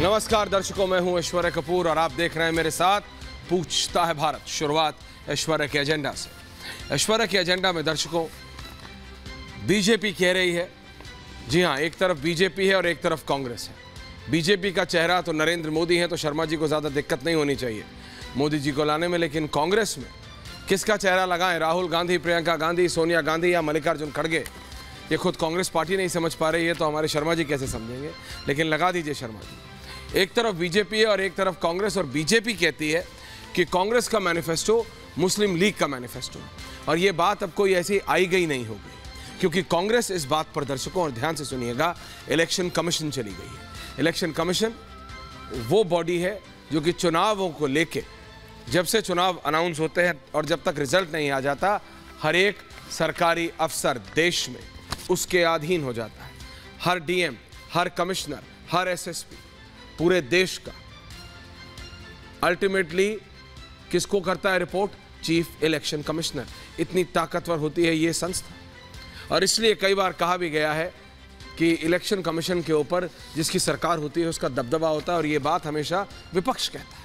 नमस्कार दर्शकों, मैं हूं ऐश्वर्या कपूर और आप देख रहे हैं मेरे साथ पूछता है भारत। शुरुआत ऐश्वर्या के एजेंडा से। ऐश्वर्या के एजेंडा में दर्शकों बीजेपी कह रही है, जी हां, एक तरफ बीजेपी है और एक तरफ कांग्रेस है। बीजेपी का चेहरा तो नरेंद्र मोदी है, तो शर्मा जी को ज़्यादा दिक्कत नहीं होनी चाहिए मोदी जी को लाने में। लेकिन कांग्रेस में किसका चेहरा लगाएं, राहुल गांधी, प्रियंका गांधी, सोनिया गांधी या मल्लिकार्जुन खड़गे, ये खुद कांग्रेस पार्टी नहीं समझ पा रही है तो हमारे शर्मा जी कैसे समझेंगे। लेकिन लगा दीजिए शर्मा जी। एक तरफ बीजेपी है और एक तरफ कांग्रेस, और बीजेपी कहती है कि कांग्रेस का मैनिफेस्टो मुस्लिम लीग का मैनिफेस्टो, और ये बात अब कोई ऐसी आई गई नहीं होगी क्योंकि कांग्रेस इस बात पर दर्शकों, और ध्यान से सुनिएगा, इलेक्शन कमीशन चली गई है। इलेक्शन कमीशन वो बॉडी है जो कि चुनावों को लेके, जब से चुनाव अनाउंस होते हैं और जब तक रिजल्ट नहीं आ जाता, हर एक सरकारी अफसर देश में उसके अधीन हो जाता है। हर डीएम, हर कमिश्नर, हर एसएसपी पूरे देश का अल्टीमेटली किसको करता है रिपोर्ट? Chief election commissioner. इतनी ताकतवर होती है ये संस्था, और इसलिए कई बार कहा भी गया है कि इलेक्शन कमीशन के ऊपर जिसकी सरकार होती है उसका दबदबा होता है, और ये बात हमेशा विपक्ष कहता है।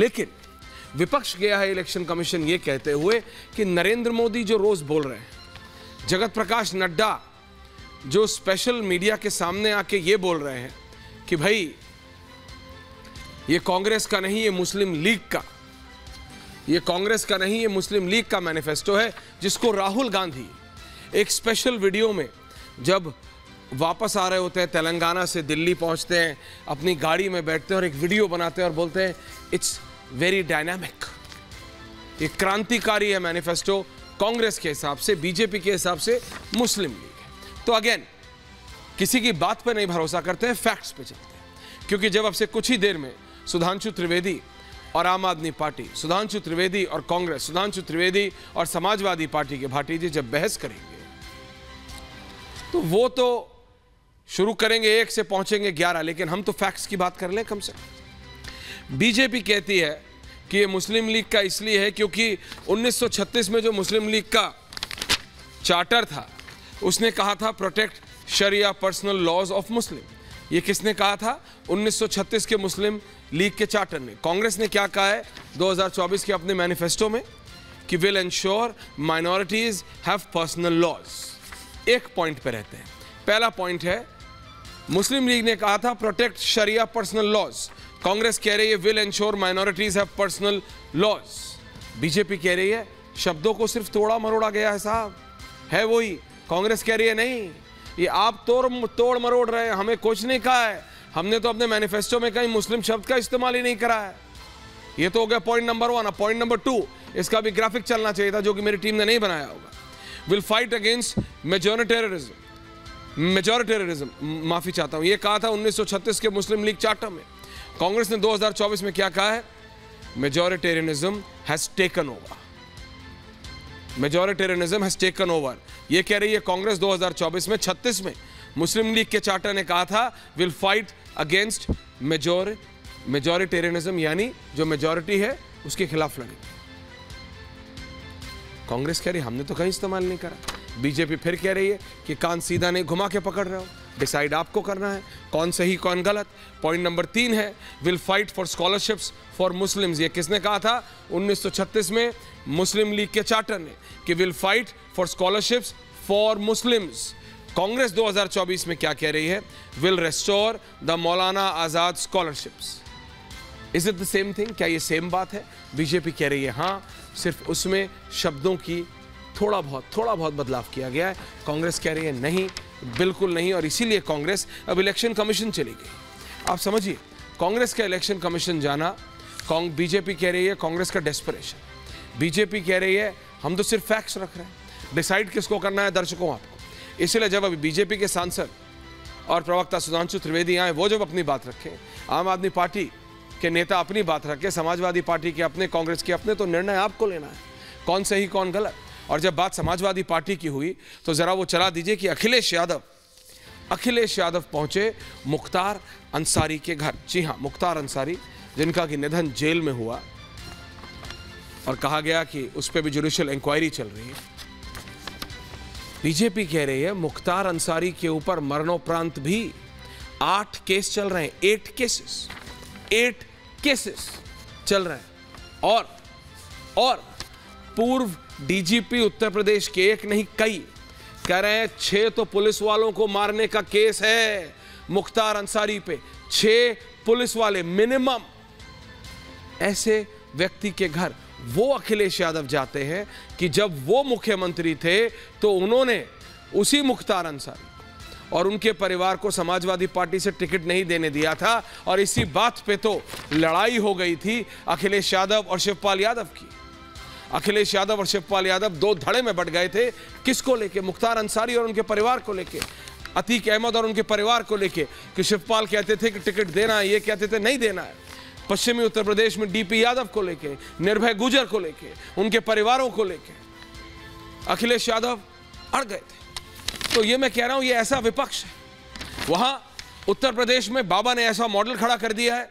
लेकिन विपक्ष गया है इलेक्शन कमीशन ये कहते हुए कि नरेंद्र मोदी जो रोज बोल रहे हैं, जगत प्रकाश नड्डा जो स्पेशल मीडिया के सामने आके ये बोल रहे हैं कि भाई ये कांग्रेस का नहीं, ये मुस्लिम लीग का, ये कांग्रेस का नहीं, ये मुस्लिम लीग का मैनिफेस्टो है, जिसको राहुल गांधी एक स्पेशल वीडियो में जब वापस आ रहे होते हैं, तेलंगाना से दिल्ली पहुंचते हैं, अपनी गाड़ी में बैठते हैं और एक वीडियो बनाते हैं और बोलते हैं इट्स वेरी डायनामिक, ये क्रांतिकारी है मैनिफेस्टो कांग्रेस के हिसाब से, बीजेपी के हिसाब से मुस्लिम लीग है। तो अगेन किसी की बात पर नहीं भरोसा करते हैं, फैक्ट्स पे चलते हैं, क्योंकि जब अब से कुछ ही देर में सुधांशु त्रिवेदी और आम आदमी पार्टी, सुधांशु त्रिवेदी और कांग्रेस, सुधांशु त्रिवेदी और समाजवादी पार्टी के भाटी जी जब बहस करेंगे तो वो तो शुरू करेंगे 1 से पहुंचेंगे 11, लेकिन हम तो फैक्ट्स की बात कर लें कम से कम। बीजेपी कहती है कि ये मुस्लिम लीग का इसलिए है क्योंकि 1936 में जो मुस्लिम लीग का चार्टर था उसने कहा था protect sharia personal laws of Muslim. ये किसने कहा था? 1936 के मुस्लिम लीग के चार्टर ने। कांग्रेस ने क्या कहा है 2024 के अपने मैनिफेस्टो में कि will ensure minorities have personal laws. एक पॉइंट पे रहते हैं। पहला पॉइंट है, मुस्लिम लीग ने कहा था protect sharia personal laws, Congress कह रही है will ensure minorities have personal laws, BJP कह रही है शब्दों को सिर्फ तोड़ा मरोड़ा गया है साहब, है वही। कांग्रेस कह रही है नहीं, ये आप तोड़ मरोड़ रहे हैं, हमें कुछ नहीं कहा है, हमने तो अपने मैनिफेस्टो में कहीं मुस्लिम शब्द का इस्तेमाल ही नहीं करा है। ये तो हो गया पॉइंट नंबर 1। अब पॉइंट नंबर 2, इसका भी ग्राफिक चलना चाहिए था जो कि मेरी टीम ने नहीं बनाया होगा। विल फाइट अगेंस्ट मेजोरिटेरिज्म, माफी चाहता हूँ, ये कहा था 1936 के मुस्लिम लीग चार्टर में। कांग्रेस ने 2024 में क्या कहा है? Majoritarianism has taken over, majoritarianism has taken over, ये कह रही है कांग्रेस। 2024 में 36 में मुस्लिम लीग के चार्टर ने कहा था विल फाइट अगेंस्ट मेजॉरिटेरियनिज्म, यानी जो मेजॉरिटी है उसके खिलाफ लड़ेंगे। कांग्रेस कह रही हमने तो कहीं इस्तेमाल नहीं करा। बीजेपी फिर कह रही है कि कान सीधा नहीं, घुमा के पकड़ रहे हो, डिसाइड आपको करना है कौन सही कौन गलत। पॉइंट नंबर 3 है will fight for scholarships for Muslims, ये किसने कहा था? 1936 में मुस्लिम लीग के चार्टर ने कि will fight for scholarships for Muslims. Congress 2024 में क्या कह रही है? Will restore the Maulana Azad scholarships. Is it the same thing, क्या ये सेम बात है? बीजेपी कह रही है हाँ, सिर्फ उसमें शब्दों की थोड़ा बहुत बदलाव किया गया है। कांग्रेस कह रही है नहीं, बिल्कुल नहीं, और इसीलिए कांग्रेस अब इलेक्शन कमीशन चली गई। आप समझिए कांग्रेस का इलेक्शन कमीशन जाना, बीजेपी कह रही है कांग्रेस का डेस्परेशन, बीजेपी कह रही है हम तो सिर्फ फैक्ट्स रख रहे हैं, डिसाइड किसको करना है दर्शकों आपको। इसलिए जब अभी बीजेपी के सांसद और प्रवक्ता सुधांशु त्रिवेदी आए, वो जब अपनी बात रखें, आम आदमी पार्टी के नेता अपनी बात रखें, समाजवादी पार्टी के अपने, कांग्रेस के अपने, तो निर्णय आपको लेना है कौन सही कौन गलत। और जब बात समाजवादी पार्टी की हुई तो जरा वो चला दीजिए कि अखिलेश यादव पहुंचे मुख्तार अंसारी के घर। जी हां, मुख्तार अंसारी जिनका कि निधन जेल में हुआ और कहा गया कि उस पर भी जुडिशियल इंक्वायरी चल रही है। बीजेपी कह रही है मुख्तार अंसारी के ऊपर मरणोपरांत भी 8 केस चल रहे हैं, 8 केसेस चल रहे हैं। और पूर्व डीजीपी उत्तर प्रदेश के एक नहीं कई कह रहे हैं 6 तो पुलिस वालों को मारने का केस है मुख्तार अंसारी पे, 6 पुलिस वाले मिनिमम। ऐसे व्यक्ति के घर वो अखिलेश यादव जाते हैं कि जब वो मुख्यमंत्री थे तो उन्होंने उसी मुख्तार अंसारी और उनके परिवार को समाजवादी पार्टी से टिकट नहीं देने दिया था, और इसी बात पे तो लड़ाई हो गई थी अखिलेश यादव और शिवपाल यादव की। अखिलेश यादव और शिवपाल यादव दो धड़े में बट गए थे, किसको लेके? मुख्तार अंसारी और उनके परिवार को लेके, अतीक अहमद और उनके परिवार को लेके, कि शिवपाल कहते थे कि टिकट देना है, ये कहते थे नहीं देना है। पश्चिमी उत्तर प्रदेश में डीपी यादव को लेके, निर्भय गुर्जर को लेके, उनके परिवारों को लेके अखिलेश यादव अड़ गए थे। तो ये मैं कह रहा हूं, ये ऐसा विपक्ष है। वहां उत्तर प्रदेश में बाबा ने ऐसा मॉडल खड़ा कर दिया है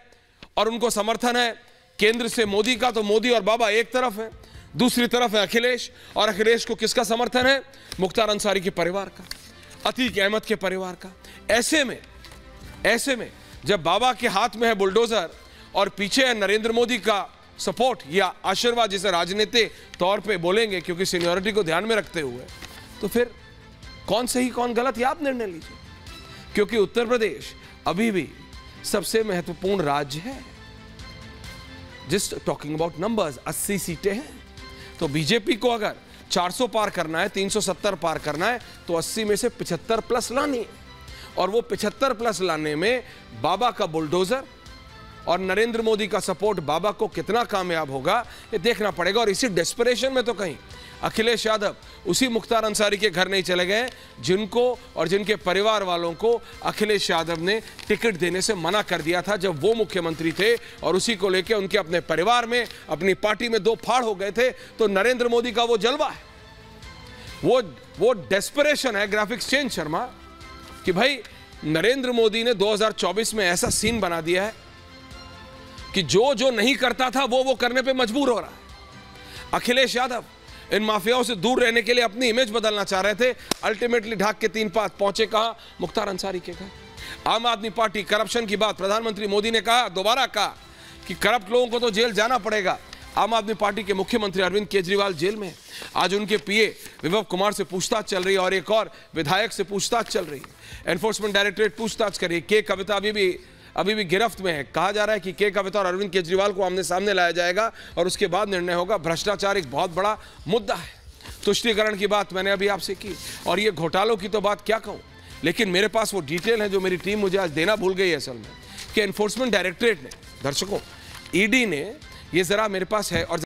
और उनको समर्थन है केंद्र से मोदी का, तो मोदी और बाबा एक तरफ है, दूसरी तरफ है अखिलेश, और अखिलेश को किसका समर्थन है? मुख्तार अंसारी के परिवार का, अतीक अहमद के परिवार का। ऐसे में जब बाबा के हाथ में है बुलडोजर और पीछे है नरेंद्र मोदी का सपोर्ट या आशीर्वाद, जिसे राजनीतिक तौर पर बोलेंगे क्योंकि सीनियरिटी को ध्यान में रखते हुए, तो फिर कौन सही कौन गलत ये आप निर्णय लीजिए, क्योंकि उत्तर प्रदेश अभी भी सबसे महत्वपूर्ण राज्य है। जस्ट टॉकिंग अबाउट नंबर्स, 80 सीटें हैं, तो बीजेपी को अगर 400 पार करना है, 370 पार करना है, तो 80 में से 75 प्लस लानी है, और वो 75 प्लस लाने में बाबा का बुलडोजर और नरेंद्र मोदी का सपोर्ट बाबा को कितना कामयाब होगा ये देखना पड़ेगा। और इसी डेस्परेशन में तो कहीं अखिलेश यादव उसी मुख्तार अंसारी के घर नहीं चले गए जिनको और जिनके परिवार वालों को अखिलेश यादव ने टिकट देने से मना कर दिया था जब वो मुख्यमंत्री थे, और उसी को लेकर उनके अपने परिवार में, अपनी पार्टी में दो फाड़ हो गए थे। तो नरेंद्र मोदी का वो जलवा है, वो डेस्परेशन है ग्राफिक्स चेंज शर्मा, कि भाई नरेंद्र मोदी ने 2024 में ऐसा सीन बना दिया है कि जो नहीं करता था वो करने पे मजबूर हो रहा है। अखिलेश यादव इन माफियाओं से दूर रहने के लिए अपनी इमेज बदलना चाह रहे थे, अल्टीमेटली ढाक के 3 पात पहुंचे, कहा मुख्तार अंसारी के घर। आम आदमी पार्टी करप्शन की बात, प्रधानमंत्री मोदी ने कहा, दोबारा कहा कि करप्ट लोगों को तो जेल जाना पड़ेगा। आम आदमी पार्टी के मुख्यमंत्री अरविंद केजरीवाल जेल में, आज उनके पीए विभव कुमार से पूछताछ चल रही है और एक और विधायक से पूछताछ चल रही है, एनफोर्समेंट डायरेक्टरेट पूछताछ कर रही है। के कविता अभी भी गिरफ्त में है। कहा जा रहा है कि के कविता और अरविंद केजरीवाल को आमने सामने लाया जाएगा और उसके बाद निर्णय होगा। भ्रष्टाचार एक बहुत बड़ा मुद्दा है, तुष्टीकरण की बात मैंने अभी आपसे की, और ये घोटालों की तो बात क्या कहूँ, लेकिन मेरे पास वो डिटेल है जो मेरी टीम मुझे आज देना भूल गई है असल में, कि एनफोर्समेंट डायरेक्टरेट ने, दर्शकों, ईडी ने, ये जरा मेरे पास है और